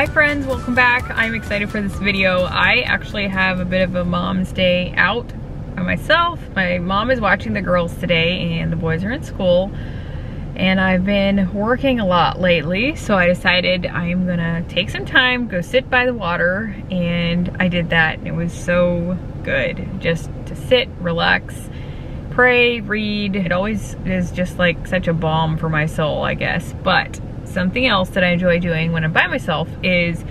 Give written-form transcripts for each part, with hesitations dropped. Hi friends, welcome back. I'm excited for this video. I actually have a bit of a mom's day out by myself. My mom is watching the girls today and the boys are in school. And I've been working a lot lately, so I decided I'm gonna take some time, go sit by the water, and I did that and it was so good. Just to sit, relax, pray, read. It always is just like such a balm for my soul, I guess. But something else that I enjoy doing when I'm by myself is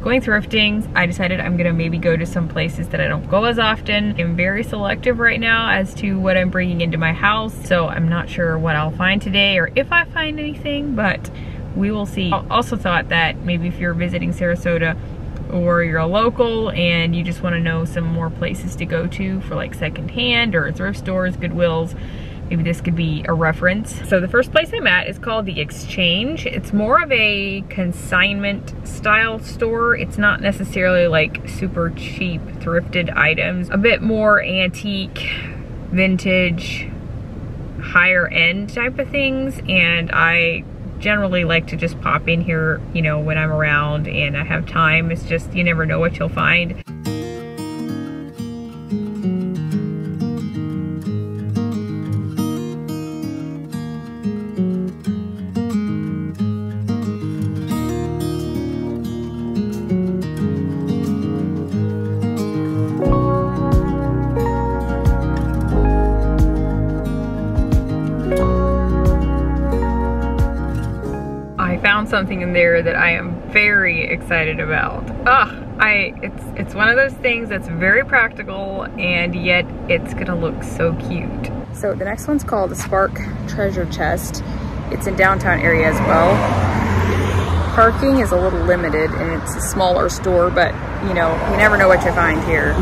going thrifting. I decided I'm gonna maybe go to some places that I don't go as often. I'm very selective right now as to what I'm bringing into my house, so I'm not sure what I'll find today or if I find anything, but we will see. I also thought that maybe if you're visiting Sarasota or you're a local and you just wanna know some more places to go to for like secondhand or thrift stores, Goodwills, maybe this could be a reference. So the first place I'm at is called The Exchange. It's more of a consignment style store. It's not necessarily like super cheap thrifted items. A bit more antique, vintage, higher end type of things. And I generally like to just pop in here, you know, when I'm around and I have time. It's just, you never know what you'll find. Something in there that I am very excited about. It's one of those things that's very practical and yet it's gonna look so cute. So the next one's called The Spaarc Treasure Chest. It's in downtown area as well. Parking is a little limited and it's a smaller store, but you know, you never know what you find here.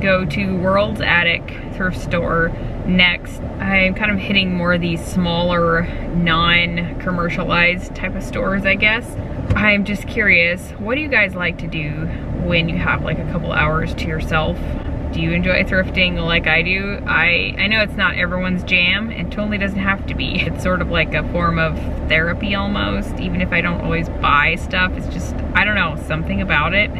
Go to World's Attic thrift store next. I'm kind of hitting more of these smaller, non-commercialized type of stores, I guess. I'm just curious, what do you guys like to do when you have like a couple hours to yourself? Do you enjoy thrifting like I do? I know it's not everyone's jam and totally doesn't have to be. It's sort of like a form of therapy almost, even if I don't always buy stuff. It's just, I don't know, something about it.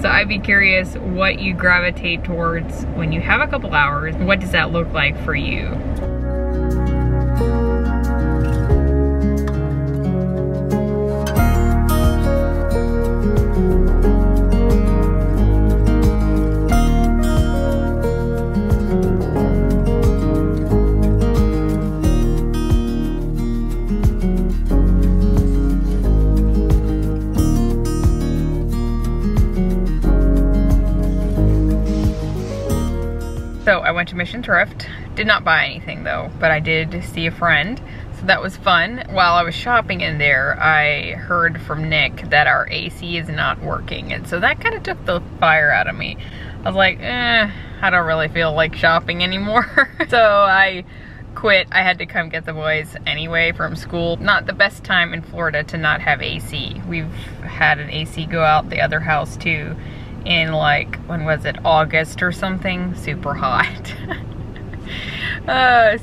So I'd be curious what you gravitate towards when you have a couple hours. What does that look like for you? So I went to Mission Thrift, did not buy anything though, but I did see a friend, so that was fun. While I was shopping in there, I heard from Nick that our AC is not working, and so that kind of took the fire out of me. I was like, I don't really feel like shopping anymore. So I quit. I had to come get the boys anyway from school. Not the best time in Florida to not have AC. We've had an AC go out the other house too. In like, when was it, August or something? Super hot.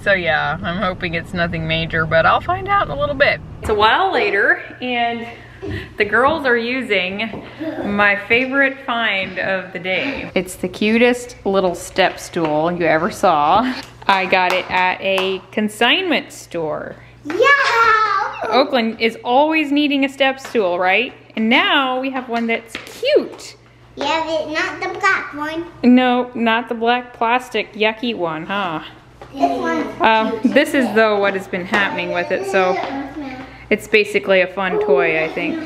So yeah, I'm hoping it's nothing major, but I'll find out in a little bit. It's a while later and the girls are using my favorite find of the day. It's the cutest little step stool you ever saw. I got it at a consignment store. Yeah! Oakland is always needing a step stool, right? And now we have one that's cute. Yeah, but not the black one. No, not the black plastic yucky one, huh? This one. This is though what has been happening with it, so it's basically a fun toy, I think.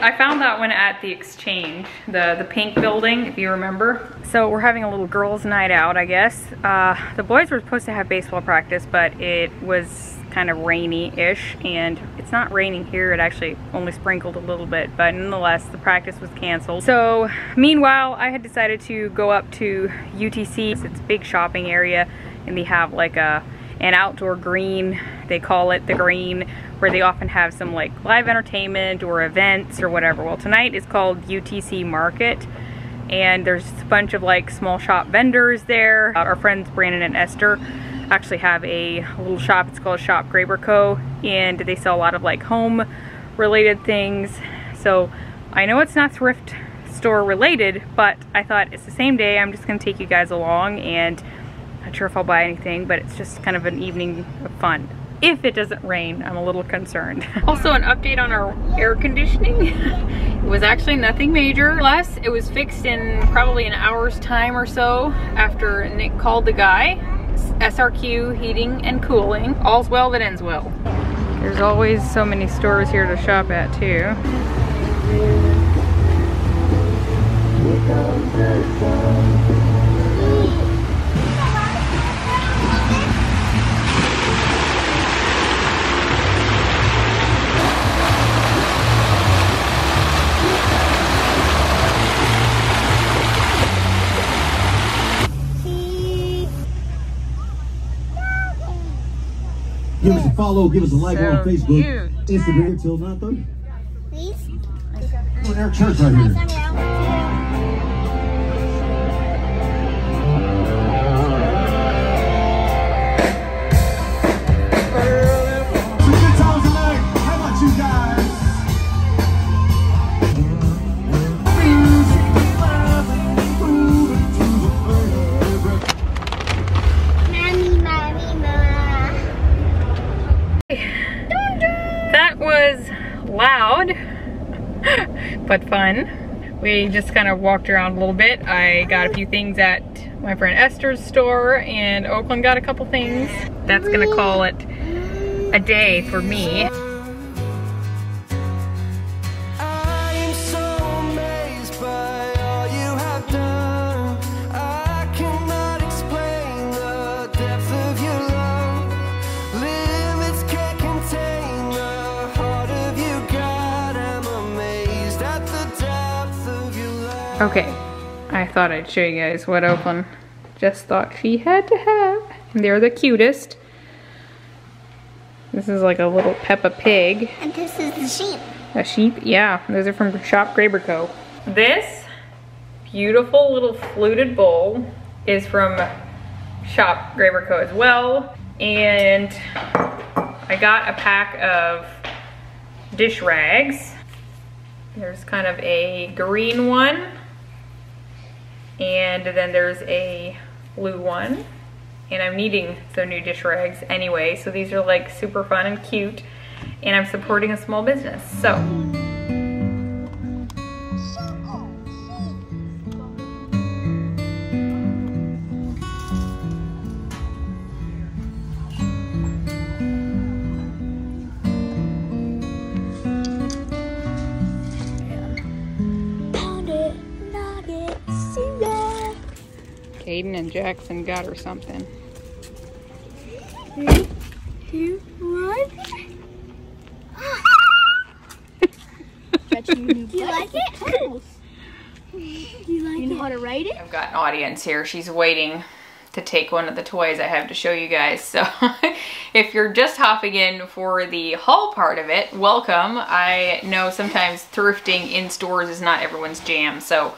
I found that one at the Exchange, the pink building, if you remember. So we're having a little girls' night out, I guess. The boys were supposed to have baseball practice, but it was kind of rainy-ish, and it's not raining here. It actually only sprinkled a little bit, but nonetheless, the practice was canceled. So meanwhile, I had decided to go up to UTC. It's a big shopping area, and they have like an outdoor green. They call it the green, where they often have some like live entertainment or events or whatever. Well, tonight is called UTC Market, and there's a bunch of like small shop vendors there. Our friends Brandon and Esther actually have a little shop. It's called Shop Graber Co., and they sell a lot of like home related things. So I know it's not thrift store related, but I thought it's the same day. I'm just gonna take you guys along, and not sure if I'll buy anything, but it's just kind of an evening of fun. If it doesn't rain, I'm a little concerned. Also, an update on our air conditioning. It was actually nothing major. Plus, it was fixed in probably an hour's time or so after Nick called the guy. SRQ Heating and Cooling. All's well that ends well. There's always so many stores here to shop at too. Give us a follow, give us a like on Facebook, Instagram till 9:30. Please? We're in our church right here. Two good times tonight. How about you guys? Loud but fun. We just kind of walked around a little bit. I got a few things at my friend Esther's store, and Oakland got a couple things. That's gonna call it a day for me. Okay, I thought I'd show you guys what Oakland just thought she had to have. And they're the cutest. This is like a little Peppa Pig. And this is the sheep. A sheep? Yeah, those are from Shop Graber Co. This beautiful little fluted bowl is from Shop Graber Co. as well. And I got a pack of dish rags. There's kind of a green one, and then there's a blue one, and I'm needing some new dish rags anyway, so these are like super fun and cute, and I'm supporting a small business, so. Aiden and Jackson got her something. 3, 2, 1. Do you like it? Do you know how to write it? I've got an audience here. She's waiting to take one of the toys I have to show you guys. So if you're just hopping in for the haul part of it, welcome. I know sometimes thrifting in stores is not everyone's jam, so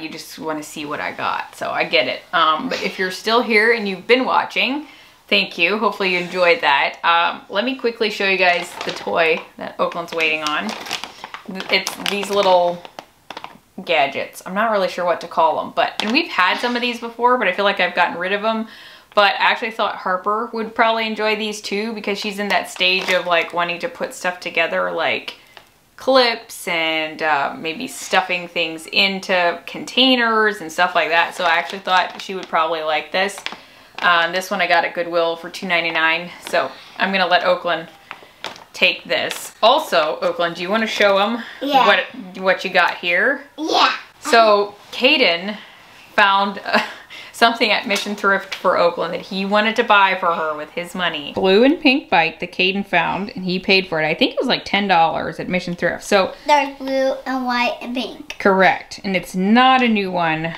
you just want to see what I got, so I get it. But if you're still here and you've been watching, thank you. Hopefully you enjoyed that. Let me quickly show you guys the toy that Oakland's waiting on. It's these little gadgets. I'm not really sure what to call them, but, and we've had some of these before, but I feel like I've gotten rid of them. But I actually thought Harper would probably enjoy these too, because she's in that stage of like wanting to put stuff together, like clips and maybe stuffing things into containers and stuff like that. So I actually thought she would probably like this. This one I got at Goodwill for $2.99. So I'm gonna let Oakland take this. Also, Oakland, do you want to show them what you got here? Yeah. So Caden found something at Mission Thrift for Oakland that he wanted to buy for her with his money. Blue and pink bike that Caden found, and he paid for it. I think it was like $10 at Mission Thrift. So there's blue and white and pink. Correct. And it's not a new one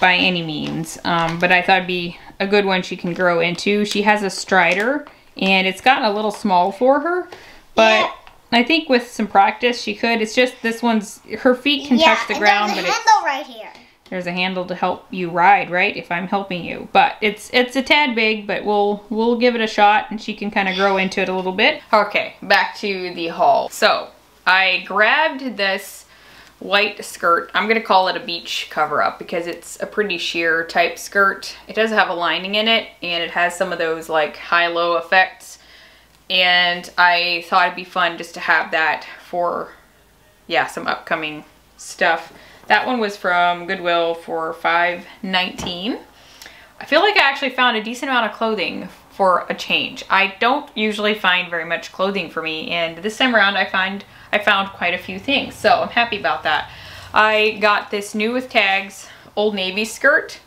by any means, but I thought it'd be a good one she can grow into. She has a Strider, and it's gotten a little small for her, but yeah. I think with some practice she could. It's just this one's, her feet can touch the ground, but it's handle right here. There's a handle to help you ride, right? If I'm helping you. But it's a tad big, but we'll give it a shot, and she can kind of grow into it a little bit. Okay, back to the haul. So I grabbed this white skirt. I'm gonna call it a beach cover-up because it's a pretty sheer type skirt. It does have a lining in it, and it has some of those like high-low effects. And I thought it'd be fun just to have that for, yeah, some upcoming stuff. That one was from Goodwill for $5.19. I feel like I actually found a decent amount of clothing for a change. I don't usually find very much clothing for me, and this time around I found quite a few things, so I'm happy about that. I got this new with tags Old Navy skirt.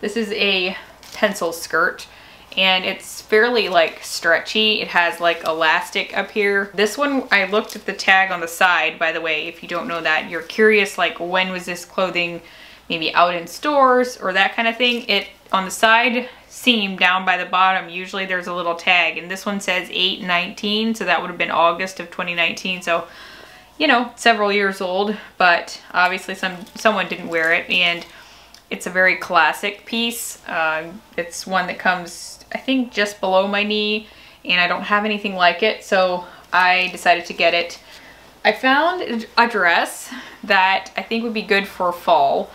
This is a pencil skirt, and it's fairly like stretchy. It has like elastic up here. This one, I looked at the tag on the side, by the way, if you don't know that, you're curious like when was this clothing maybe out in stores or that kind of thing. It, on the side seam down by the bottom, usually there's a little tag, and this one says 8/19, so that would have been August of 2019, so you know, several years old, but obviously someone didn't wear it. And it's a very classic piece. It's one that comes, I think, just below my knee, and I don't have anything like it, so I decided to get it. I found a dress that I think would be good for fall.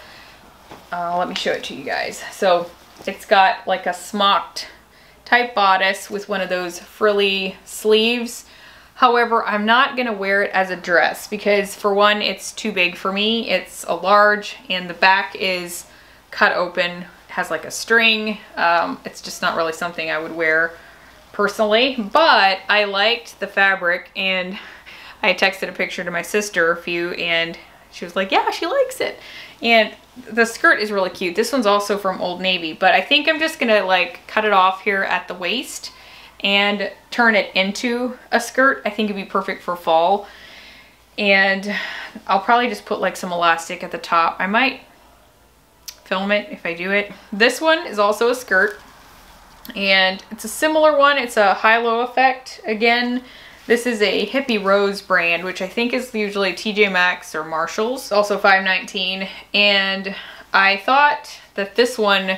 Let me show it to you guys. So it's got like a smocked type bodice with one of those frilly sleeves. However, I'm not gonna wear it as a dress because, for one, it's too big for me. It's a large, and the back is cut open, has like a string. It's just not really something I would wear personally, but I liked the fabric, and I texted a picture to my sister a few, and she was like, yeah, she likes it. And the skirt is really cute. This one's also from Old Navy, but I think I'm just gonna like cut it off here at the waist and turn it into a skirt. I think it'd be perfect for fall. And I'll probably just put like some elastic at the top. I might film it if I do it. This one is also a skirt, and it's a similar one. It's a high-low effect again. This is a Hippie Rose brand, which I think is usually TJ Maxx or Marshalls, also $5.19. And I thought that this one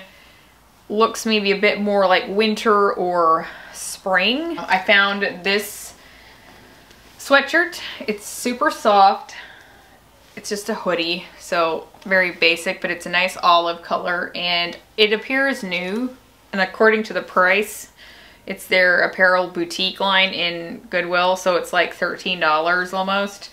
looks maybe a bit more like winter or spring. I found this sweatshirt. It's super soft. It's just a hoodie, so very basic, but it's a nice olive color, and it appears new, and according to the price, it's their apparel boutique line in Goodwill, so it's like $13 almost,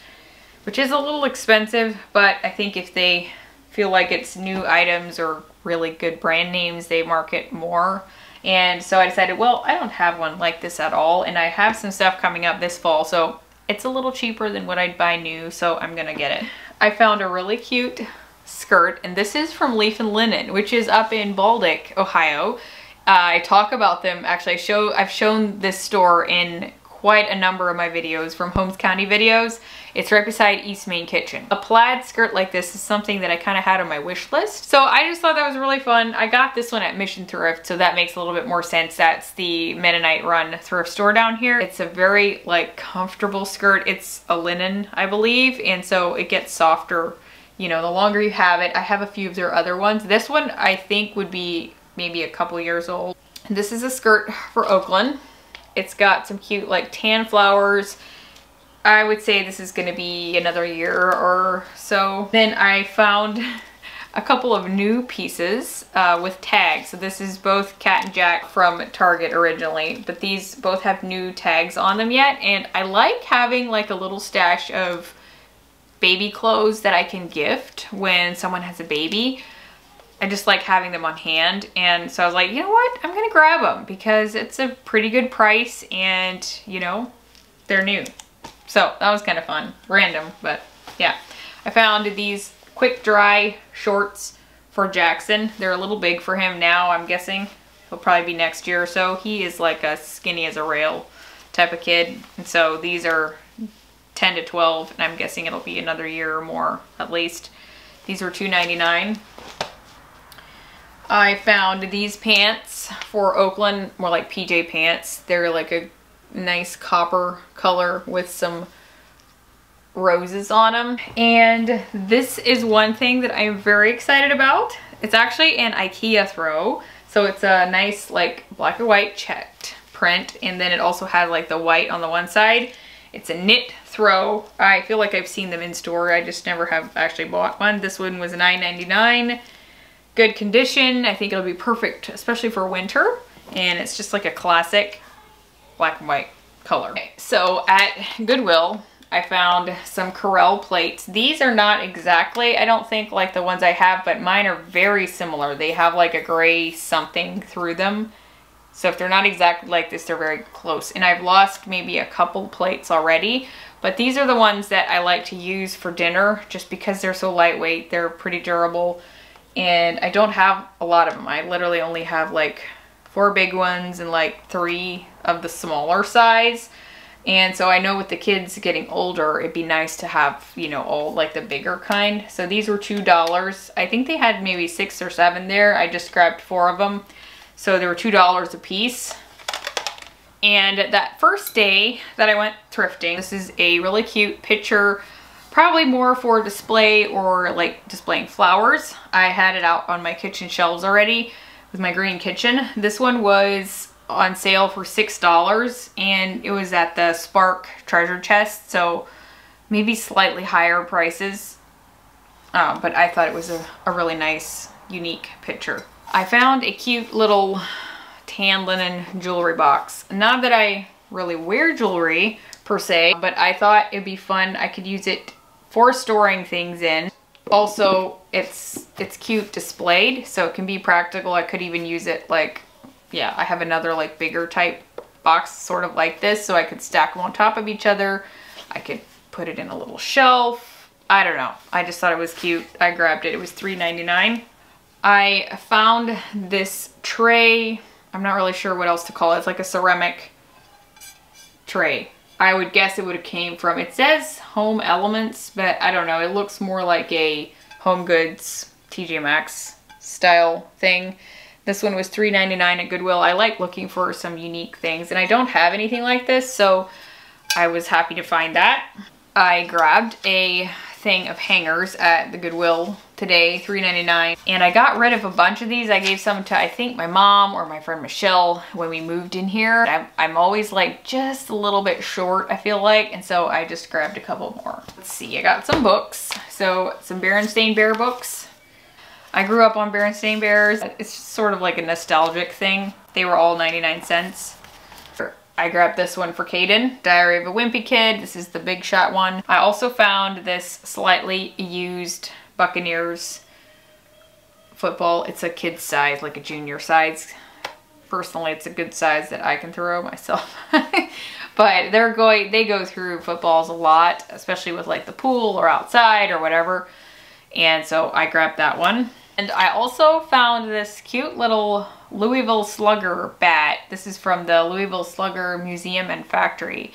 which is a little expensive, but I think if they feel like it's new items or really good brand names, they market more. And so I decided, well, I don't have one like this at all, and I have some stuff coming up this fall, so it's a little cheaper than what I'd buy new, so I'm gonna get it. I found a really cute skirt, and this is from Leaf and Linen, which is up in Baldock, Ohio. I talk about them, actually I've shown this store in quite a number of my videos from Holmes County videos. It's right beside East Main Kitchen. A plaid skirt like this is something that I kind of had on my wish list, so I just thought that was really fun. I got this one at Mission Thrift, so that makes a little bit more sense. That's the Mennonite run thrift store down here. It's a very like comfortable skirt. It's a linen, I believe, and so it gets softer, you know, the longer you have it. I have a few of their other ones. This one I think would be maybe a couple years old. This is a skirt for Oakland. It's got some cute like tan flowers. I would say this is gonna be another year or so. Then I found a couple of new pieces with tags. So this is both Cat and Jack from Target originally, but these both have new tags on them yet. And I like having like a little stash of baby clothes that I can gift when someone has a baby. I just like having them on hand, and so I was like, you know what, I'm gonna grab them because it's a pretty good price, and you know, they're new, so that was kind of fun. Random, but yeah. I found these quick dry shorts for Jackson. They're a little big for him now, I'm guessing. He'll probably be next year or so. He is like a skinny as a rail type of kid. And so these are 10 to 12, and I'm guessing it'll be another year or more at least. These were $2.99. I found these pants for Oakland, more like PJ pants. They're like a nice copper color with some roses on them. And this is one thing that I'm very excited about. It's actually an IKEA throw. So it's a nice like black and white checked print. And then it also has like the white on the one side. It's a knit throw. I feel like I've seen them in store. I just never have actually bought one. This one was $9.99. Good condition. I think it'll be perfect, especially for winter. And it's just like a classic black and white color. Okay, so at Goodwill, I found some Corelle plates. These are not exactly, I don't think, like the ones I have, but mine are very similar. They have like a gray something through them. So if they're not exactly like this, they're very close. And I've lost maybe a couple plates already, but these are the ones that I like to use for dinner just because they're so lightweight. They're pretty durable. And I don't have a lot of them. I literally only have like 4 big ones and like 3 of the smaller size. And so I know with the kids getting older, it'd be nice to have, you know, all like the bigger kind. So these were $2. I think they had maybe 6 or 7 there. I just grabbed 4 of them. So they were $2 a piece. And that first day that I went thrifting, this is a really cute picture, probably more for display or like displaying flowers. I had it out on my kitchen shelves already with my green kitchen. This one was on sale for $6 and it was at the Spaarc Treasure Chest, so maybe slightly higher prices, but I thought it was a really nice unique picture. I found a cute little tan linen jewelry box. Not that I really wear jewelry per se, but I thought it'd be fun. I could use it for storing things in. Also, it's cute displayed, so it can be practical. I could even use it like, yeah, I have another like bigger type box sort of like this, so I could stack them on top of each other. I could put it in a little shelf. I don't know. I just thought it was cute. I grabbed it. It was $3.99. I found this tray. I'm not really sure what else to call it. It's like a ceramic tray. I would guess it would have came from, it says Home Elements, but I don't know. It looks more like a Home Goods, TJ Maxx style thing. This one was $3.99 at Goodwill. I like looking for some unique things, and I don't have anything like this, so I was happy to find that. I grabbed a thing of hangers at the Goodwill today, $3.99, and I got rid of a bunch of these. I gave some to, I think, my mom or my friend Michelle when we moved in here. I'm always like just a little bit short, I feel like, and so I just grabbed a couple more. Let's see, I got some books. So some Berenstain Bear books. I grew up on Berenstain Bears. It's just sort of like a nostalgic thing. They were all 99 cents. I grabbed this one for Caden, Diary of a Wimpy Kid. This is the Big Shot one. I also found this slightly used Buccaneers football. It's a kid's size, like a junior size. Personally, it's a good size that I can throw myself. But they go through footballs a lot, especially with like the pool or outside or whatever. And so I grabbed that one. And I also found this cute little Louisville Slugger bat. This is from the Louisville Slugger Museum and Factory.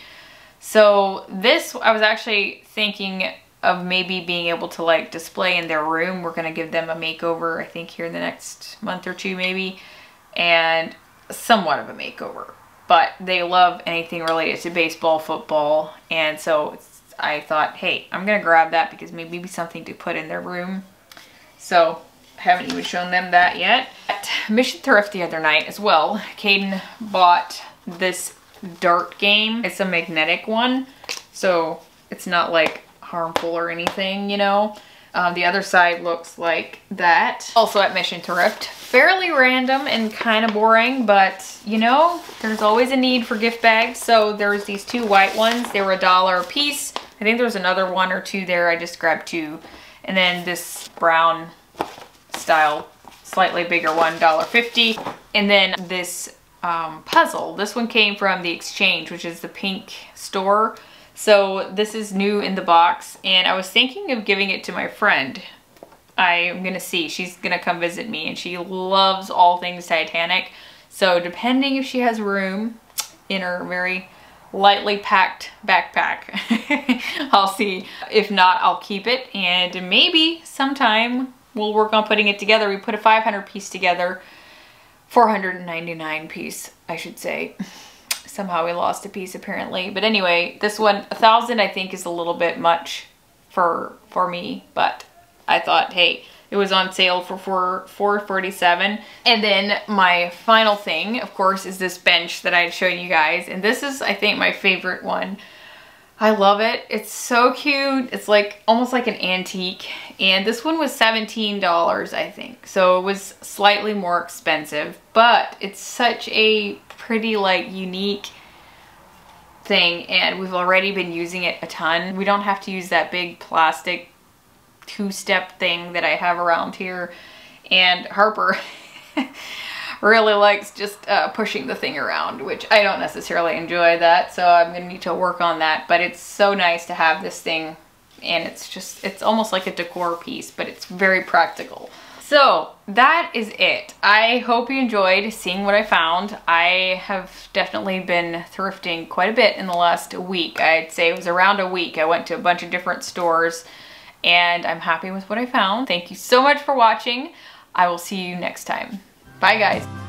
So this, I was actually thinking of maybe being able to like display in their room. We're gonna give them a makeover, I think here in the next month or two maybe, and somewhat of a makeover. But they love anything related to baseball, football, and so I thought, hey, I'm gonna grab that because maybe it'd be something to put in their room. So haven't even shown them that yet. At Mission Thrift the other night as well, Caden bought this dart game. It's a magnetic one, so it's not like harmful or anything, you know. The other side looks like that. Also at Mission Thrift, fairly random and kind of boring, but you know, there's always a need for gift bags. So there's these 2 white ones. They were $1 a piece. I think there's another 1 or 2 there. I just grabbed 2. And then this brown style, slightly bigger one, $1.50. And then this puzzle. This one came from The Exchange, which is the pink store. So this is new in the box, and I was thinking of giving it to my friend I'm gonna see. She's gonna come visit me and she loves all things Titanic. So depending if she has room in her very lightly packed backpack, I'll see. If not, I'll keep it, and maybe sometime we'll work on putting it together. We put a 500 piece together, 499 piece, I should say. Somehow we lost a piece apparently. But anyway, this one, 1,000 I think is a little bit much for me, but I thought, hey, it was on sale for $447. And then my final thing, of course, is this bench that I had shown you guys. And this is, I think, my favorite one. I love it. It's so cute. It's like almost like an antique. And this one was $17, I think. So it was slightly more expensive, but it's such a pretty, like, unique thing. And we've already been using it a ton. We don't have to use that big plastic two-step thing that I have around here, and Harper really likes just pushing the thing around, which I don't necessarily enjoy that, so I'm gonna need to work on that. But it's so nice to have this thing, and it's just, it's almost like a decor piece, but it's very practical. So that is it. I hope you enjoyed seeing what I found. I have definitely been thrifting quite a bit in the last week. I'd say it was around a week. I went to a bunch of different stores, and I'm happy with what I found. Thank you so much for watching. I will see you next time. Bye guys.